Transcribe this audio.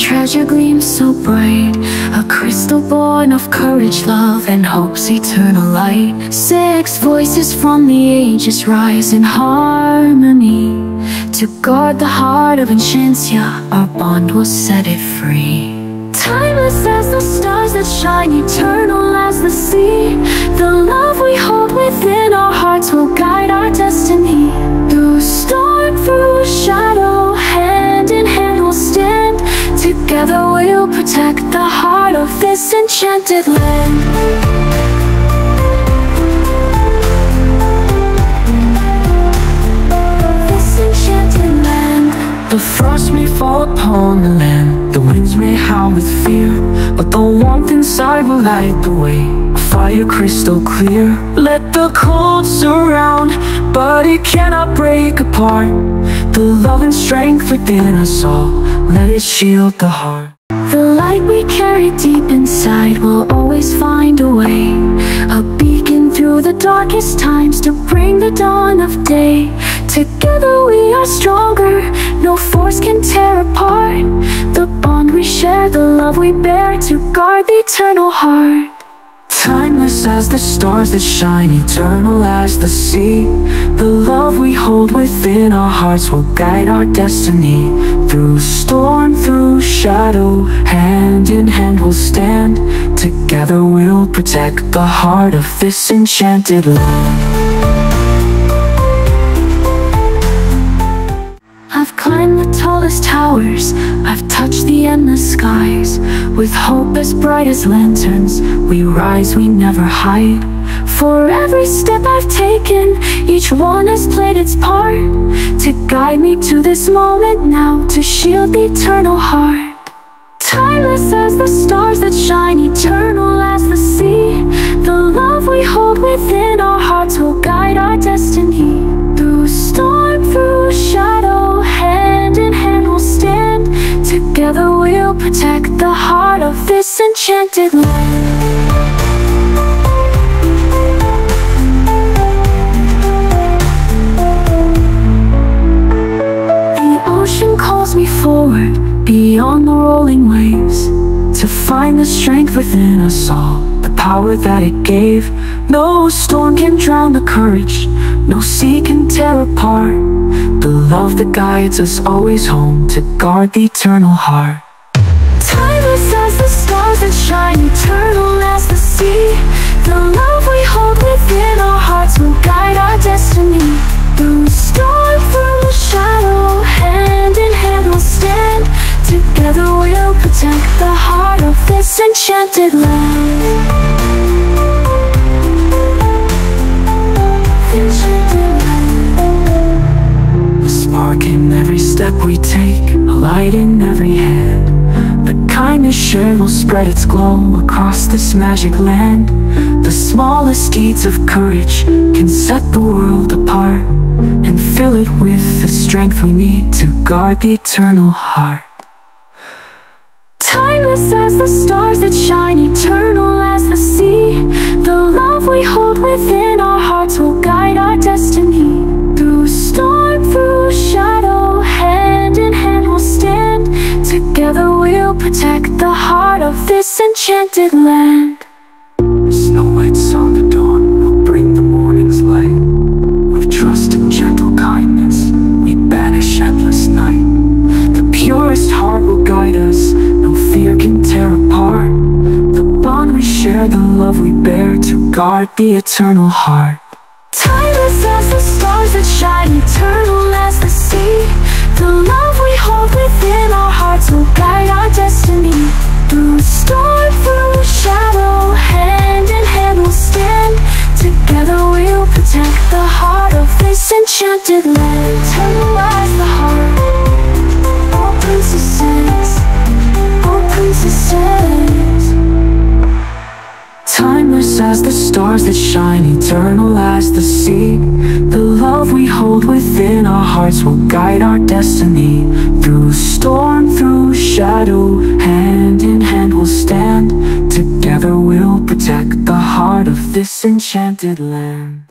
treasure gleams so bright, a crystal born of courage, love, and hope's eternal light. 6 voices from the ages rise in harmony to guard the heart of Enchantia, our bond will set it free. Timeless as the stars that shine, eternal as the sea, the love we hold within our hearts will guide our destiny. Through storm, through shadow, hand in hand we'll stand. Together we'll protect the heart of this enchanted land. The frost may fall upon the land, the winds may howl with fear, but the warmth inside will light the way, a fire crystal clear. Let the cold surround, but it cannot break apart, the love and strength within us all, let it shield the heart. The light we carry deep inside will always find a way, a beacon through the darkest times to bring the dawn of day. Together we are stronger, no force can tear apart, the bond we share, the love we bear, to guard the eternal heart. Timeless as the stars that shine, eternal as the sea, the love we hold within our hearts will guide our destiny. Through storm, through shadow, hand in hand we'll stand. Together we'll protect the heart of this enchanted land. Towers, I've touched the endless skies, with hope as bright as lanterns, we rise, we never hide. For every step I've taken, each one has played its part, to guide me to this moment now, to shield the eternal heart. Timeless as the stars that shine, eternal as the sea, the love we hold within our hearts will guide our destiny. Through storm, through shadow, hand in hand we'll stand. Together we'll protect the heart of this enchanted land. The ocean calls me forward, beyond the rolling waves, to find the strength within us all, the power that it gave. No storm can drown the courage, no sea can tear apart, the love that guides us always home, to guard the eternal heart. Timeless as the stars that shine, eternal as the sea, the love we hold within our hearts will guide our destiny. Through storm, through shadow, hand in hand we'll stand. Together we'll protect the heart of this enchanted land. In every step we take, a light in every hand, the kindness shared will spread its glow across this magic land. The smallest deeds of courage can set the world apart, and fill it with the strength we need to guard the eternal heart. Timeless as the stars that shine, eternal as the sea, the love we hold within our hearts will guide our destiny. Through storm, through shadow, hand in hand we'll stand. Together we'll protect the heart of this enchanted land. Snow white's on the dawn will bring the morning's light. With trust and gentle kindness, we banish endless night. The purest heart will guide us, no fear can tear apart, the bond we share, the love we bear, to guard the eternal heart. Timeless as the stars that shine, eternal as the sea, the love we hold within our hearts will guide our destiny. Through storm, through shadow, hand in hand we'll stand. Together we'll protect the heart of this enchanted land. Eternal as the heart, all princesses, all princesses. Timeless as the stars that shine, eternal as the sea, the love we hold within our hearts will guide our destiny. Through storm, through shadow, hand in hand we'll stand. Together we'll protect the heart of this enchanted land.